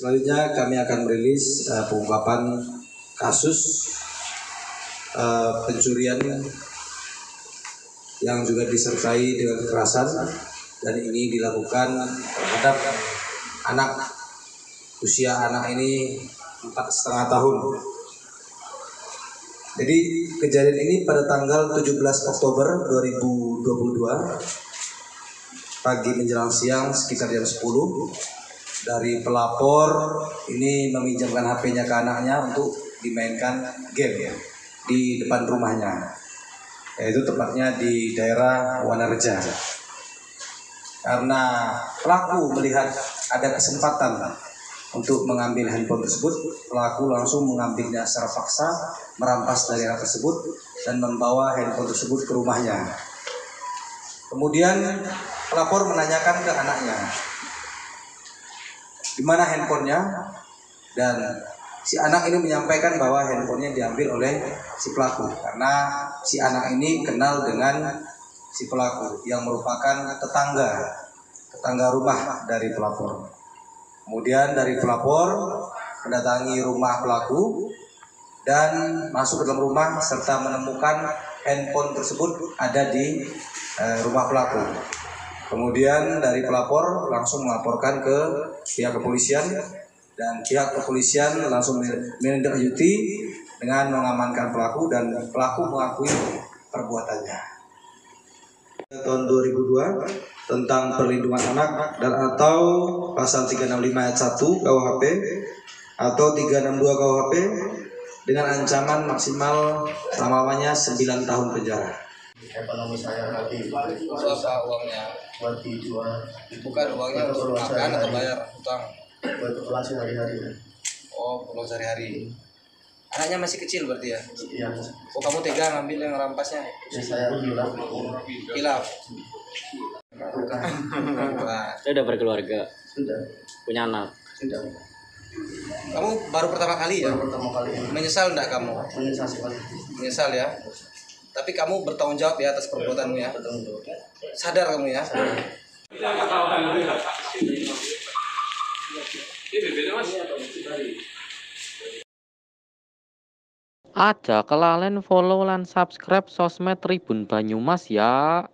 Selanjutnya kami akan merilis pengungkapan kasus pencurian yang juga disertai dengan kekerasan, dan ini dilakukan terhadap anak. Usia anak ini 4,5 tahun. Jadi kejadian ini pada tanggal 17 Oktober 2022 pagi menjelang siang sekitar jam 10. Dari pelapor ini meminjamkan HP-nya ke anaknya untuk dimainkan game ya di depan rumahnya, yaitu tepatnya di daerah Wanareja. Karena pelaku melihat ada kesempatan untuk mengambil handphone tersebut, pelaku langsung mengambilnya secara paksa, merampas dari anak tersebut dan membawa handphone tersebut ke rumahnya. Kemudian pelapor menanyakan ke anaknya di mana handphonenya, dan si anak ini menyampaikan bahwa handphonenya diambil oleh si pelaku karena si anak ini kenal dengan si pelaku yang merupakan tetangga rumah dari pelapor. Kemudian dari pelapor mendatangi rumah pelaku dan masuk ke dalam rumah serta menemukan handphone tersebut ada di rumah pelaku. Kemudian dari pelapor langsung melaporkan ke pihak kepolisian, dan pihak kepolisian langsung menindaklanjuti dengan mengamankan pelaku, dan pelaku mengakui perbuatannya. Tahun 2002 tentang perlindungan anak dan atau pasal 365 ayat 1 KUHP atau 362 KUHP dengan ancaman maksimal selama-lamanya 9 tahun penjara. Ekonomi saya nanti susah uangnya buat dijual, bukan uangnya untuk makan atau bayar utang. Buat keperluan sehari-hari. Oh, keperluan sehari-hari. Anaknya masih kecil berarti ya? Iya. Oh, kamu tega ngambil yang rampasnya? Ya, saya hilaf. Hilaf. Saya udah berkeluarga. Sudah. Punya anak. Sudah. Kamu baru pertama kali ya? Baru pertama kali. Menyesal enggak kamu? Menyesal sekali. Menyesal ya? Tapi kamu bertanggung jawab ya atas perbuatanmu ya? Bertanggung jawab. Sadar kamu ya? Sadar. Aja kelalen follow lan subscribe sosmed Tribun Banyumas ya.